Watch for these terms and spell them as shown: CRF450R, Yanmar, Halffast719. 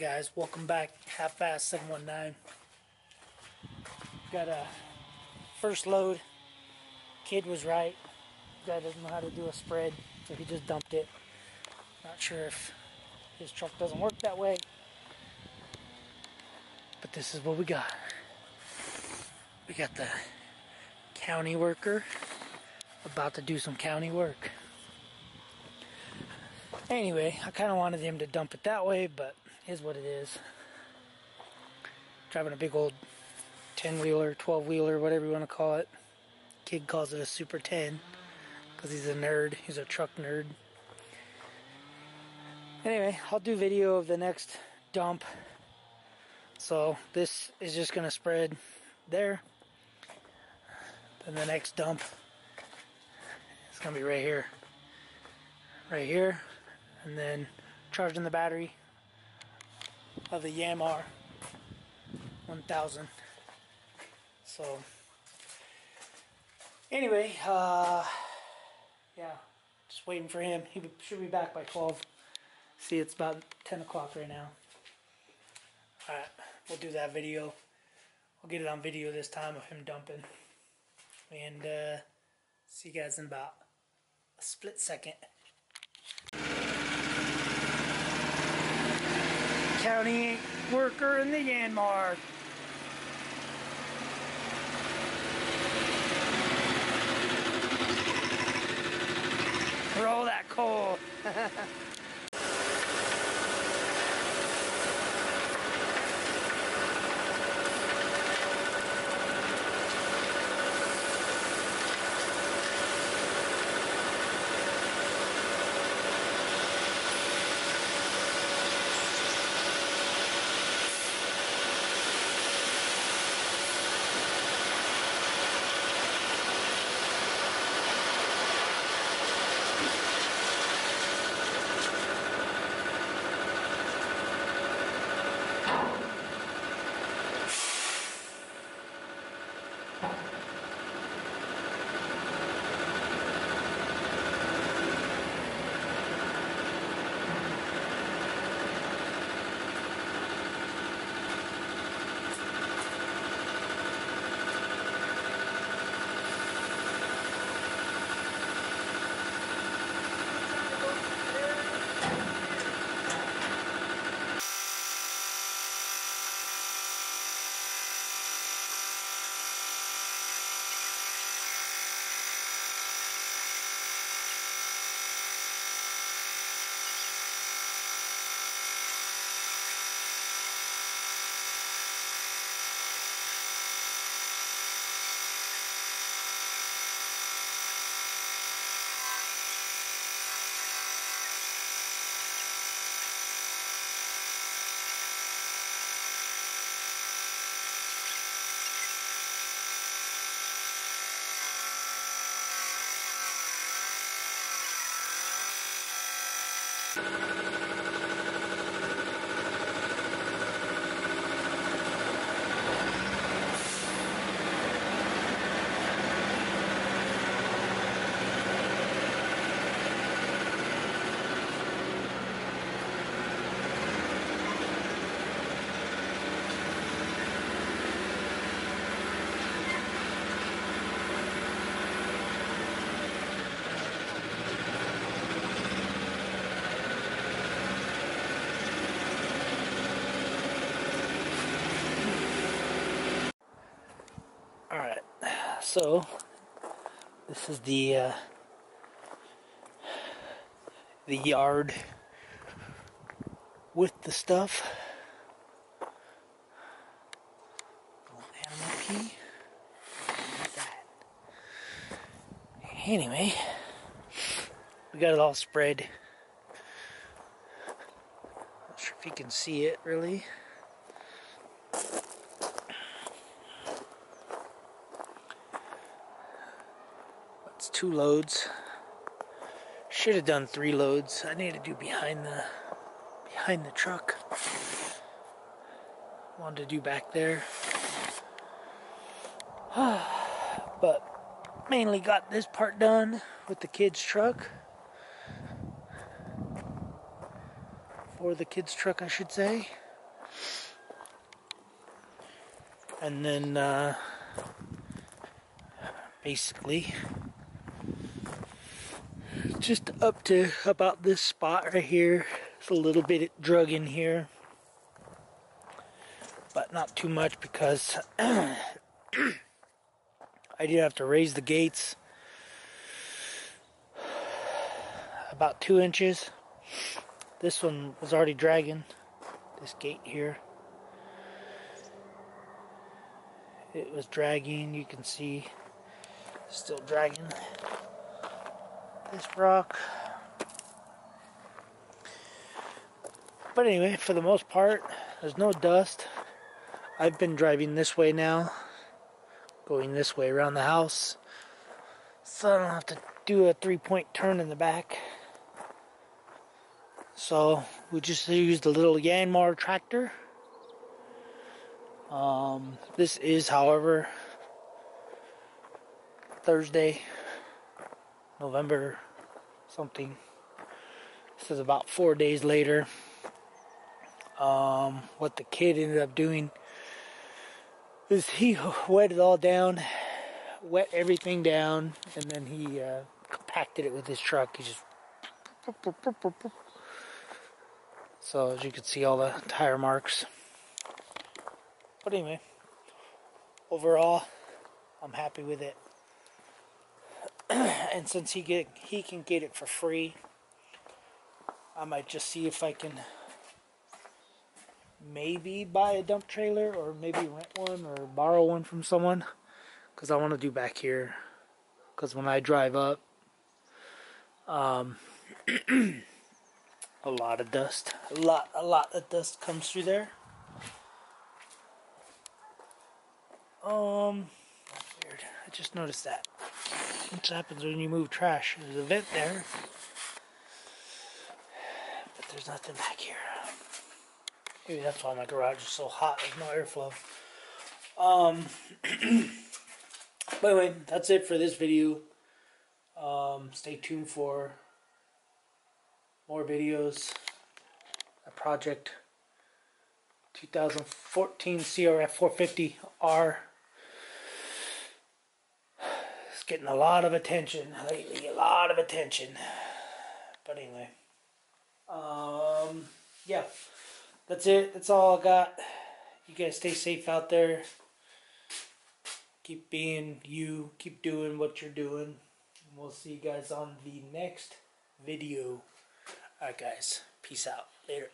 Alright guys, welcome back. Halffast719. Got a first load. Kid was right. Guy doesn't know how to do a spread, so he just dumped it. Not sure if his truck doesn't work that way. But this is what we got. We got the county worker about to do some county work. Anyway, I kind of wanted him to dump it that way, but is what it is. Driving a big old 10-wheeler, 12-wheeler, whatever you want to call it. Kid calls it a Super 10 because he's a nerd. He's a truck nerd. Anyway, I'll do video of the next dump. So this is just going to spread there. Then the next dump is going to be right here. Right here. And then charging the battery of the Yanmar 1000. So anyway, yeah, just waiting for him. He should be back by 12. See, it's about 10 o'clock right now. Alright, we'll do that video. I'll get it on video this time of him dumping. And see you guys in about a split second. County worker in the Yanmar. Roll that coal. Alright, so this is the yard with the stuff. Little animal pee. Look at that. Anyway, we got it all spread. Not sure if you can see it really. It's 2 loads. Should have done 3 loads. I need to do behind the truck. Wanted to do back there, but mainly got this part done with the kid's truck. For the kid's truck, I should say. and then basically just up to about this spot right here. It's a little bit of drug in here, but not too much because I did have to raise the gates about 2 inches. This one was already dragging. This gate here, it was dragging. You can see still dragging this rock. But anyway, for the most part, there's no dust. I've been driving this way now, going this way around the house, so I don't have to do a three-point turn in the back. So we just used a little Yanmar tractor. This is, however, Thursday, November something. This is about 4 days later. What the kid ended up doing is he wet it all down, wet everything down, and then he compacted it with his truck. He just... So as you can see, all the tire marks. But anyway, overall, I'm happy with it. And since he can get it for free, I might just see if I can maybe buy a dump trailer, or maybe rent one or borrow one from someone, because I want to do back here, because when I drive up, a lot of dust, a lot of dust comes through there. That's weird. I just noticed that. What happens when you move trash? There's a vent there, but there's nothing back here. Maybe that's why my garage is so hot. There's no airflow. By the way, that's it for this video. Stay tuned for more videos. A project 2014 CRF450R. It's getting a lot of attention lately. A lot of attention. But anyway. Yeah. That's it. That's all I got. You guys stay safe out there. Keep being you. Keep doing what you're doing. And we'll see you guys on the next video. Alright guys, peace out. Later.